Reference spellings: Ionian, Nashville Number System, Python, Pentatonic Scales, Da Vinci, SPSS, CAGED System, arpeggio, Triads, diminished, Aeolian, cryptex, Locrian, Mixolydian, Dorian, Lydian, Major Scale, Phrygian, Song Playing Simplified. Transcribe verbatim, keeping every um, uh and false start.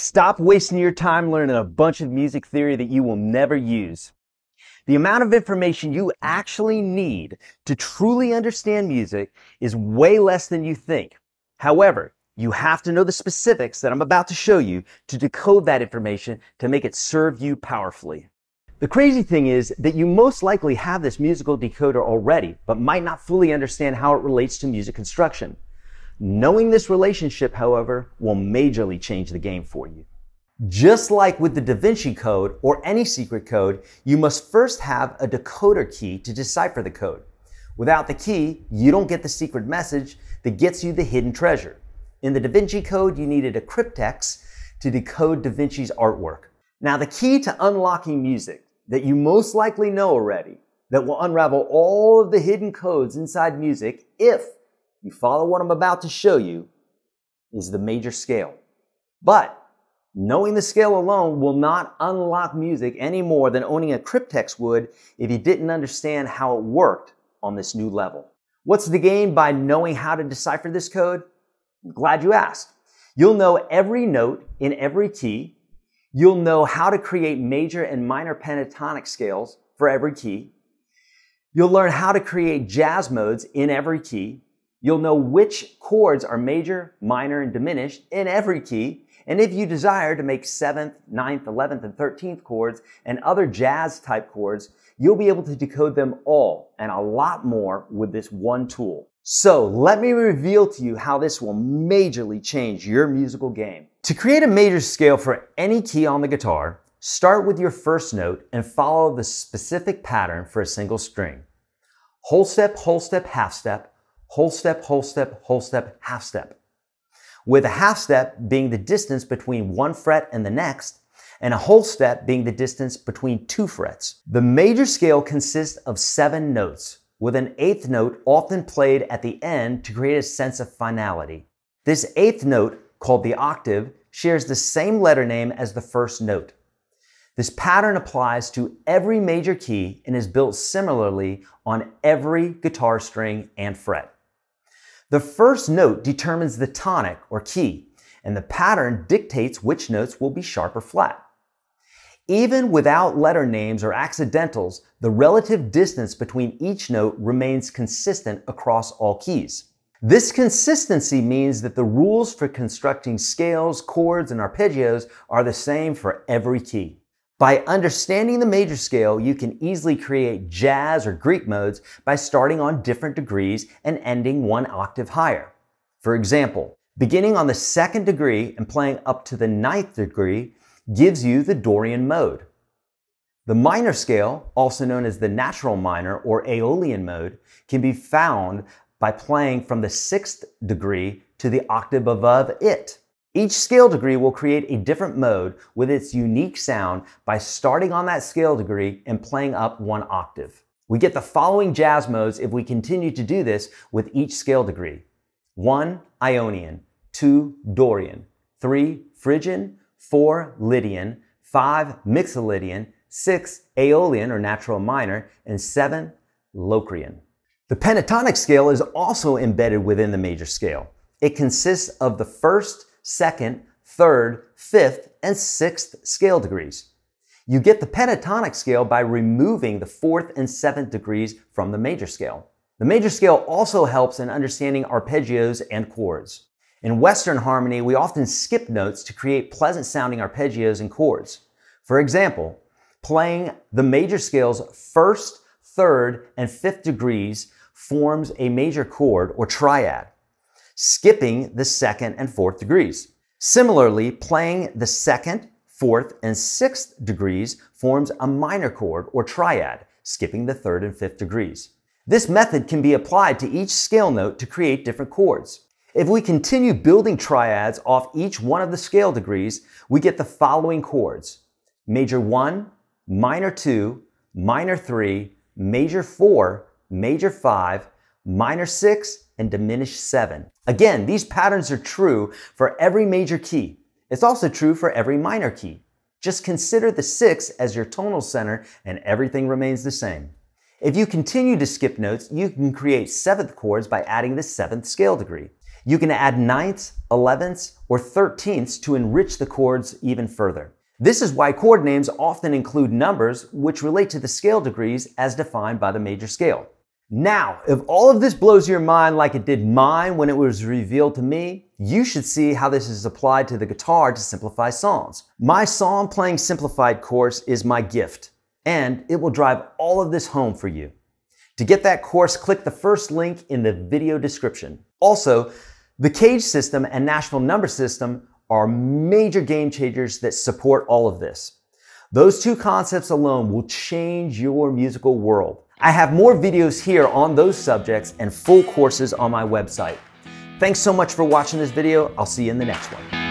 Stop wasting your time learning a bunch of music theory that you will never use. The amount of information you actually need to truly understand music is way less than you think. However, you have to know the specifics that I'm about to show you to decode that information to make it serve you powerfully. The crazy thing is that you most likely have this musical decoder already, but might not fully understand how it relates to music construction. Knowing this relationship, however, will majorly change the game for you. Just like with the Da Vinci Code or any secret code, you must first have a decoder key to decipher the code. Without the key, you don't get the secret message that gets you the hidden treasure. In the Da Vinci Code, you needed a cryptex to decode Da Vinci's artwork. Now, the key to unlocking music that you most likely know already, that will unravel all of the hidden codes inside music if you follow what I'm about to show you, is the major scale. But knowing the scale alone will not unlock music any more than owning a cryptex would if you didn't understand how it worked on this new level. What's the gain by knowing how to decipher this code? I'm glad you asked. You'll know every note in every key. You'll know how to create major and minor pentatonic scales for every key. You'll learn how to create jazz modes in every key. You'll know which chords are major, minor, and diminished in every key. And if you desire to make seventh, ninth, eleventh, and thirteenth chords and other jazz type chords, you'll be able to decode them all and a lot more with this one tool. So let me reveal to you how this will majorly change your musical game. To create a major scale for any key on the guitar, start with your first note and follow the specific pattern for a single string. Whole step, whole step, half step, whole step, whole step, whole step, half step. With a half step being the distance between one fret and the next, and a whole step being the distance between two frets. The major scale consists of seven notes, with an eighth note often played at the end to create a sense of finality. This eighth note, called the octave, shares the same letter name as the first note. This pattern applies to every major key and is built similarly on every guitar string and fret. The first note determines the tonic or key, and the pattern dictates which notes will be sharp or flat. Even without letter names or accidentals, the relative distance between each note remains consistent across all keys. This consistency means that the rules for constructing scales, chords, and arpeggios are the same for every key. By understanding the major scale, you can easily create jazz or Greek modes by starting on different degrees and ending one octave higher. For example, beginning on the second degree and playing up to the ninth degree gives you the Dorian mode. The minor scale, also known as the natural minor or Aeolian mode, can be found by playing from the sixth degree to the octave above it. Each scale degree will create a different mode with its unique sound by starting on that scale degree and playing up one octave. We get the following jazz modes if we continue to do this with each scale degree. one. Ionian. two. Dorian. three. Phrygian. four. Lydian. five. Mixolydian. six. Aeolian or natural minor. And seven. Locrian. The pentatonic scale is also embedded within the major scale. It consists of the first, second, third, fifth, and sixth scale degrees. You get the pentatonic scale by removing the fourth and seventh degrees from the major scale. The major scale also helps in understanding arpeggios and chords. In Western harmony, we often skip notes to create pleasant-sounding arpeggios and chords. For example, playing the major scale's first, third, and fifth degrees forms a major chord or triad, skipping the second and fourth degrees. Similarly, playing the second, fourth, and sixth degrees forms a minor chord or triad, skipping the third and fifth degrees. This method can be applied to each scale note to create different chords. If we continue building triads off each one of the scale degrees, we get the following chords: major one, minor two, minor three, major four, major five, minor six, and diminished seven. Again, these patterns are true for every major key. It's also true for every minor key. Just consider the six as your tonal center and everything remains the same. If you continue to skip notes, you can create seventh chords by adding the seventh scale degree. You can add ninths, elevenths, or thirteenths to enrich the chords even further. This is why chord names often include numbers which relate to the scale degrees as defined by the major scale. Now, if all of this blows your mind like it did mine when it was revealed to me, you should see how this is applied to the guitar to simplify songs. My Song Playing Simplified course is my gift, and it will drive all of this home for you. To get that course, click the first link in the video description. Also, the CAGED System and Nashville Number System are major game changers that support all of this. Those two concepts alone will change your musical world. I have more videos here on those subjects and full courses on my website. Thanks so much for watching this video. I'll see you in the next one.